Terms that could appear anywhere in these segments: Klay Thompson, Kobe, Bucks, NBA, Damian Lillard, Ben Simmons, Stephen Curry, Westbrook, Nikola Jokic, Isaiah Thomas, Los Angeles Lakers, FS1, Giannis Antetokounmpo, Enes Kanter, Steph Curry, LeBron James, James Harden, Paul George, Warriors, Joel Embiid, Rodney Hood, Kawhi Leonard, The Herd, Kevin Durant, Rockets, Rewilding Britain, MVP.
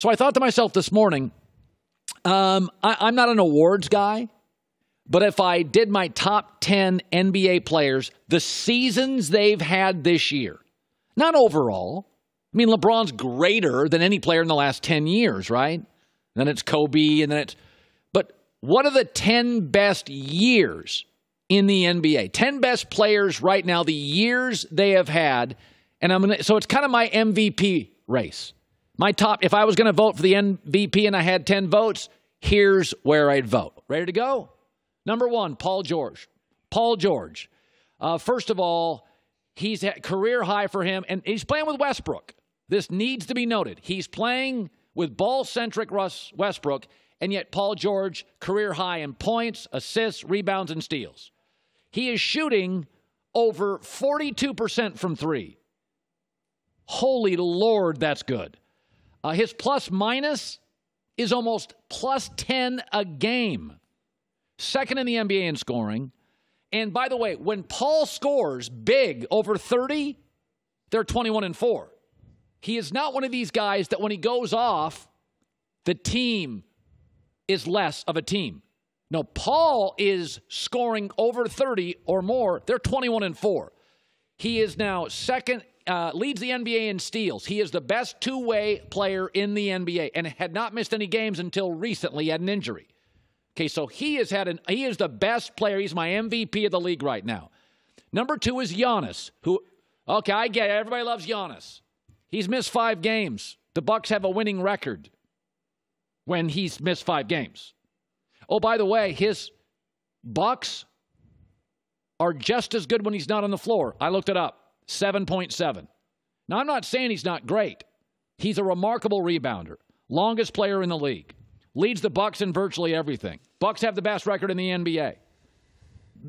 So I thought to myself this morning, I'm not an awards guy, but if I did my top 10 NBA players, the seasons they've had this year, not overall. I mean, LeBron's greater than any player in the last 10 years, right? And then it's Kobe, and then it's... But what are the 10 best years in the NBA? 10 best players right now, the years they have had. And so it's kind of my MVP race. My top, if I was going to vote for the MVP and I had 10 votes, here's where I'd vote. Ready to go? Number one, Paul George. Paul George. First of all, he's at career high for him, and he's playing with Westbrook. This needs to be noted. He's playing with ball-centric Westbrook, and yet Paul George, career high in points, assists, rebounds, and steals. He is shooting over 42% from three. Holy Lord, that's good. His plus-minus is almost plus 10 a game. Second in the NBA in scoring. And by the way, when Paul scores big over 30, they're 21-4. He is not one of these guys that when he goes off, the team is less of a team. No, Paul is scoring over 30 or more. They're 21-4. He is now second... leads the NBA in steals. He is the best two-way player in the NBA and had not missed any games until recently. He had an injury. Okay, so he is the best player. He's my MVP of the league right now. Number two is Giannis, who, okay, I get it. Everybody loves Giannis. He's missed 5 games. The Bucks have a winning record when he's missed 5 games. Oh, by the way, his Bucks are just as good when he's not on the floor. I looked it up. 7.7. Now, I'm not saying he's not great. He's a remarkable rebounder. Longest player in the league. Leads the Bucks in virtually everything. Bucks have the best record in the NBA.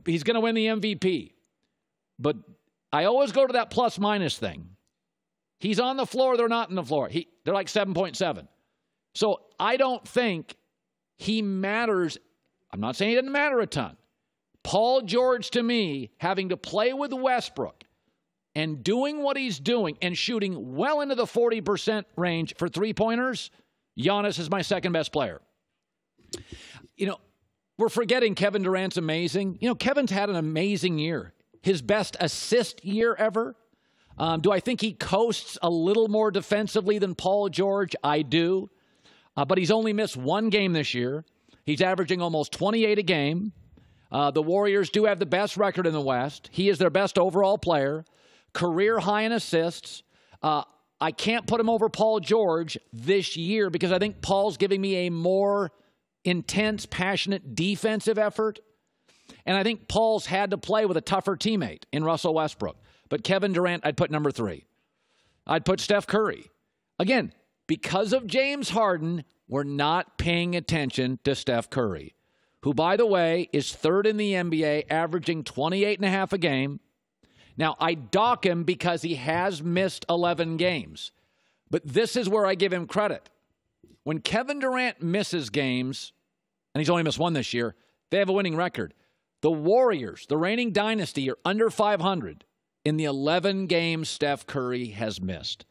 He's going to win the MVP. But I always go to that plus-minus thing. He's on the floor. They're not on the floor. They're like 7.7. So I don't think he matters. I'm not saying he doesn't matter a ton. Paul George, to me, having to play with Westbrook, and doing what he's doing and shooting well into the 40% range for three-pointers, Giannis is my second-best player. You know, we're forgetting Kevin Durant's amazing. You know, Kevin's had an amazing year, his best assist year ever. Do I think he coasts a little more defensively than Paul George? I do. But he's only missed 1 game this year. He's averaging almost 28 a game. The Warriors do have the best record in the West. He is their best overall player. Career high in assists. I can't put him over Paul George this year because I think Paul's giving me a more intense, passionate defensive effort. And I think Paul's had to play with a tougher teammate in Russell Westbrook. But Kevin Durant, I'd put number 3. I'd put Steph Curry. Again, because of James Harden, we're not paying attention to Steph Curry, who, by the way, is third in the NBA, averaging 28.5 a game. Now, I dock him because he has missed 11 games. But this is where I give him credit. When Kevin Durant misses games, and he's only missed 1 this year, they have a winning record. The Warriors, the reigning dynasty, are under 500 in the 11 games Steph Curry has missed.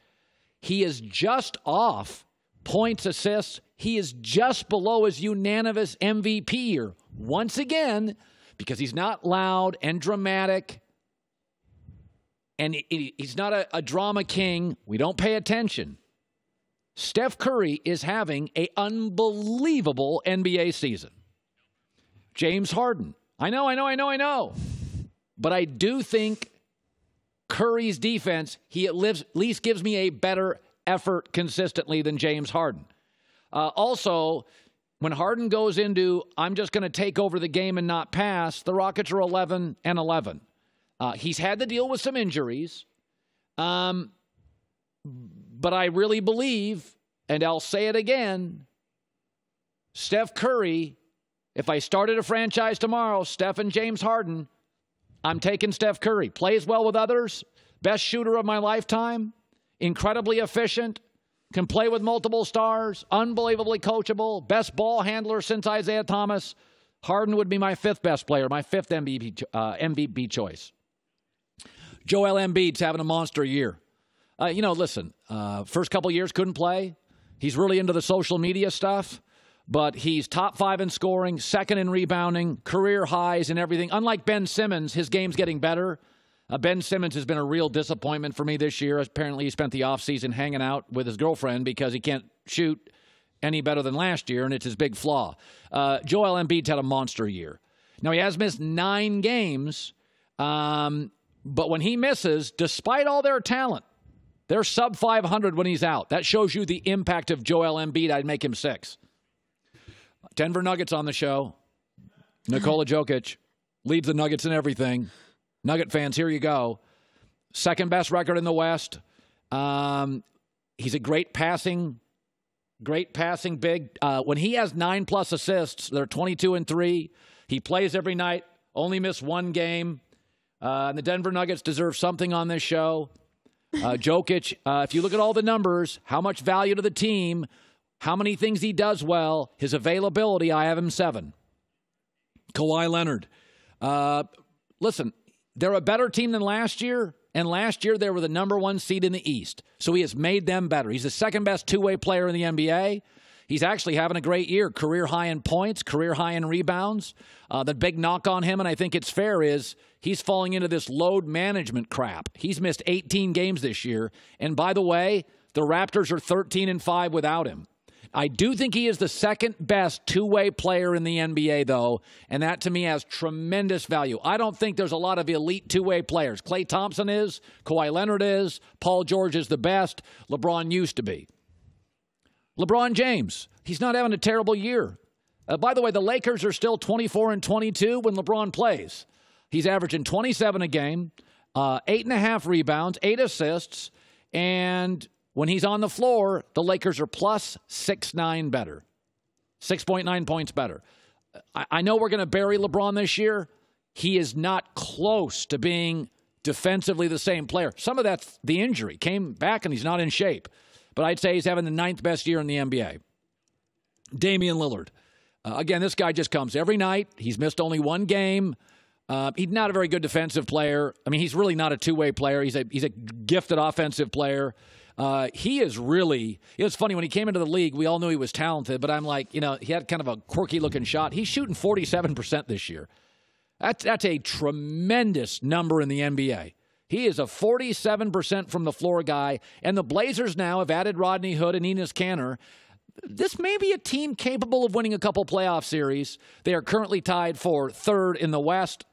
He is just off points, assists. He is just below his unanimous MVP year. Once again, because he's not loud and dramatic, and he's not a drama king. We don't pay attention. Steph Curry is having an unbelievable NBA season. James Harden. I know. But I do think Curry's defense, he at least gives me a better effort consistently than James Harden. Also, when Harden goes into, I'm just going to take over the game and not pass, the Rockets are 11-11. He's had to deal with some injuries, but I really believe, and I'll say it again, Steph Curry, if I started a franchise tomorrow, Steph and James Harden, I'm taking Steph Curry. Plays well with others, best shooter of my lifetime, incredibly efficient, can play with multiple stars, unbelievably coachable, best ball handler since Isaiah Thomas. Harden would be my 5th best player, my 5th MVP choice. Joel Embiid's having a monster year. First couple years couldn't play. He's really into the social media stuff, but he's top five in scoring, second in rebounding, career highs and everything. Unlike Ben Simmons, his game's getting better. Ben Simmons has been a real disappointment for me this year. Apparently, he spent the offseason hanging out with his girlfriend because he can't shoot any better than last year, and it's his big flaw. Joel Embiid had a monster year. Now, he has missed 9 games, but when he misses, despite all their talent, they're sub 500 when he's out. That shows you the impact of Joel Embiid. I'd make him 6. Denver Nuggets on the show. Nikola Jokic leads the Nuggets in everything. Nugget fans, here you go. Second best record in the West. He's a great passing big. When he has 9+ assists, they're 22-3. He plays every night, only missed 1 game. And the Denver Nuggets deserve something on this show. Jokic, if you look at all the numbers, how much value to the team, how many things he does well, his availability, I have him 7. Kawhi Leonard. Listen, they're a better team than last year, and last year they were the #1 seed in the East. So he has made them better. He's the second-best two-way player in the NBA. He's actually having a great year, career high in points, career high in rebounds. The big knock on him, and I think it's fair, is he's falling into this load management crap. He's missed 18 games this year. And by the way, the Raptors are 13-5 without him. I do think he is the second-best two-way player in the NBA, though, and that, to me, has tremendous value. I don't think there's a lot of elite two-way players. Klay Thompson is. Kawhi Leonard is. Paul George is the best. LeBron used to be. LeBron James, he's not having a terrible year. By the way, the Lakers are still 24-22 when LeBron plays. He's averaging 27 a game, 8.5 rebounds, 8 assists, and when he's on the floor, the Lakers are +6.9 better, 6.9 points better. I know we're going to bury LeBron this year. He is not close to being defensively the same player. Some of that's the injury. Came back and he's not in shape. But I'd say he's having the 9th best year in the NBA. Damian Lillard. Again, this guy just comes every night. He's missed only 1 game. He's not a very good defensive player. I mean, he's really not a two-way player. He's a gifted offensive player. He is really – it's funny. When he came into the league, we all knew he was talented. But I'm like, you know, he had kind of a quirky-looking shot. He's shooting 47% this year. That's a tremendous number in the NBA. He is a 47% from the floor guy. And the Blazers now have added Rodney Hood and Enes Kanter. This may be a team capable of winning a couple playoff series. They are currently tied for 3rd in the West.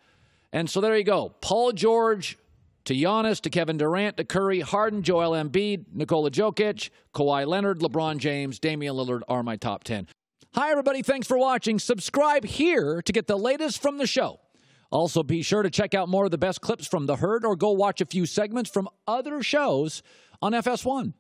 And so there you go. Paul George to Giannis to Kevin Durant to Curry, Harden, Joel Embiid, Nikola Jokic, Kawhi Leonard, LeBron James, Damian Lillard are my top 10. Hi, everybody. Thanks for watching. Subscribe here to get the latest from the show. Also, be sure to check out more of the best clips from The Herd or go watch a few segments from other shows on FS1.